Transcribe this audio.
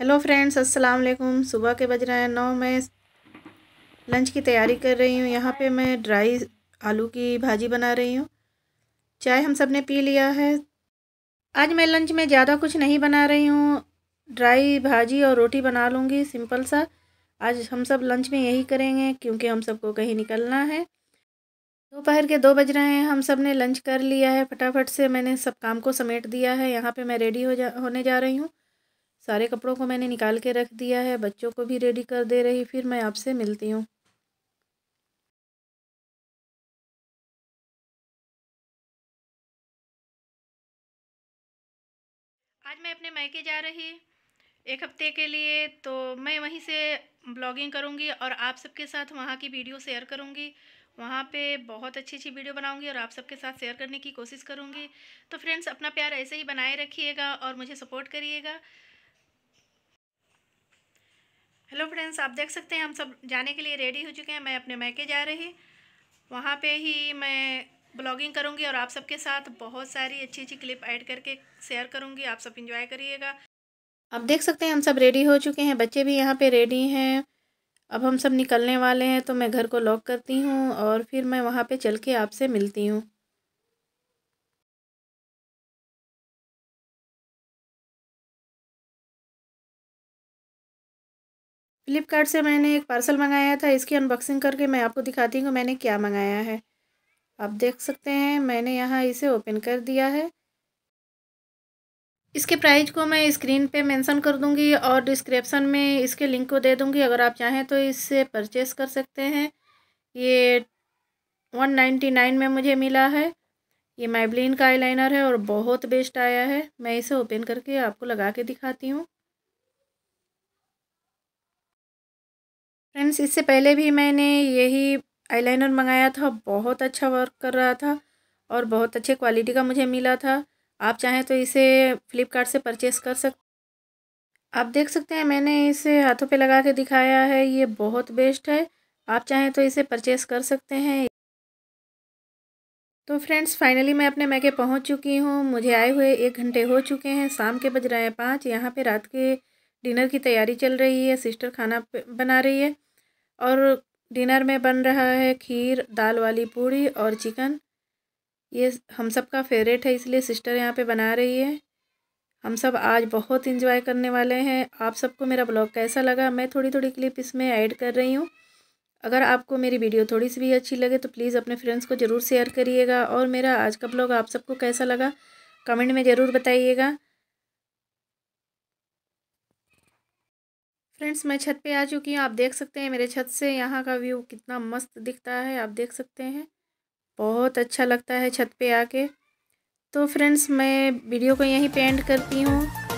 Hello friends, अस्सलाम वालेकुम। सुबह के बज रहे हैं 9। मैं लंच की तैयारी कर रही हूँ। यहाँ पे मैं ड्राई आलू की भाजी बना रही हूँ। चाय हम सब ने पी लिया है। आज मैं लंच में ज़्यादा कुछ नहीं बना रही हूँ, ड्राई भाजी और रोटी बना लूँगी, सिंपल सा। आज हम सब लंच में यही करेंगे क्योंकि हम सबको कहीं निकलना है। दोपहर के 2 बज रहे हैं, हम सब ने लंच कर लिया है। फटाफट से मैंने सब काम को समेट दिया है। यहाँ पे मैं रेडी होने जा रही हूँ। सारे कपड़ों को मैंने निकाल के रख दिया है, बच्चों को भी रेडी कर दे रही। फिर मैं आपसे मिलती हूँ। आज मैं अपने मायके जा रही एक हफ्ते के लिए, तो मैं वहीं से ब्लॉगिंग करूँगी और आप सबके साथ वहाँ की वीडियो शेयर करूँगी। वहाँ पे बहुत अच्छी अच्छी वीडियो बनाऊंगी और आप सबके साथ शेयर करने की कोशिश करूंगी। तो फ्रेंड्स, अपना प्यार ऐसे ही बनाए रखिएगा और मुझे सपोर्ट करिएगा। हेलो फ्रेंड्स, आप देख सकते हैं हम सब जाने के लिए रेडी हो चुके हैं। मैं अपने मायके जा रही, वहाँ पे ही मैं ब्लॉगिंग करूँगी और आप सबके साथ बहुत सारी अच्छी अच्छी क्लिप ऐड करके शेयर करूँगी। आप सब इंजॉय करिएगा। आप देख सकते हैं हम सब रेडी हो चुके हैं, बच्चे भी यहाँ पर रेडी हैं। अब हम सब निकलने वाले हैं, तो मैं घर को लॉक करती हूँ और फिर मैं वहाँ पे चल के आपसे मिलती हूँ। फ्लिपकार्ट से मैंने एक पार्सल मंगाया था, इसकी अनबॉक्सिंग करके मैं आपको दिखाती हूँ मैंने क्या मंगाया है। आप देख सकते हैं मैंने यहाँ इसे ओपन कर दिया है। इसके प्राइस को मैं स्क्रीन पे मेंशन कर दूंगी और डिस्क्रिप्शन में इसके लिंक को दे दूंगी। अगर आप चाहें तो इससे परचेस कर सकते हैं। ये 199 में मुझे मिला है। ये माइब्लिन का आईलाइनर है और बहुत बेस्ट आया है। मैं इसे ओपन करके आपको लगा के दिखाती हूँ। फ्रेंड्स, इससे पहले भी मैंने यही आईलाइनर मंगाया था, बहुत अच्छा वर्क कर रहा था और बहुत अच्छे क्वालिटी का मुझे मिला था। आप चाहें तो इसे फ्लिपकार्ट से परचेस कर सकते। आप देख सकते हैं मैंने इसे हाथों पे लगा के दिखाया है। ये बहुत बेस्ट है, आप चाहें तो इसे परचेस कर सकते हैं। तो फ्रेंड्स, फाइनली मैं अपने मैके पहुंच चुकी हूं। मुझे आए हुए 1 घंटे हो चुके हैं। शाम के बज रहे हैं 5। यहाँ पे रात के डिनर की तैयारी चल रही है। सिस्टर खाना बना रही है और डिनर में बन रहा है खीर, दाल वाली पूड़ी और चिकन। ये हम सब का फेवरेट है, इसलिए सिस्टर यहाँ पे बना रही है। हम सब आज बहुत इंजॉय करने वाले हैं। आप सबको मेरा ब्लॉग कैसा लगा? मैं थोड़ी थोड़ी क्लिप इसमें ऐड कर रही हूँ। अगर आपको मेरी वीडियो थोड़ी सी भी अच्छी लगे तो प्लीज़ अपने फ्रेंड्स को ज़रूर शेयर करिएगा। और मेरा आज का ब्लॉग आप सबको कैसा लगा कमेंट में ज़रूर बताइएगा। फ्रेंड्स, मैं छत पर आ चुकी हूँ। आप देख सकते हैं मेरे छत से यहाँ का व्यू कितना मस्त दिखता है। आप देख सकते हैं बहुत अच्छा लगता है छत पे आके। तो फ्रेंड्स, मैं वीडियो को यहीं पे एंड करती हूँ।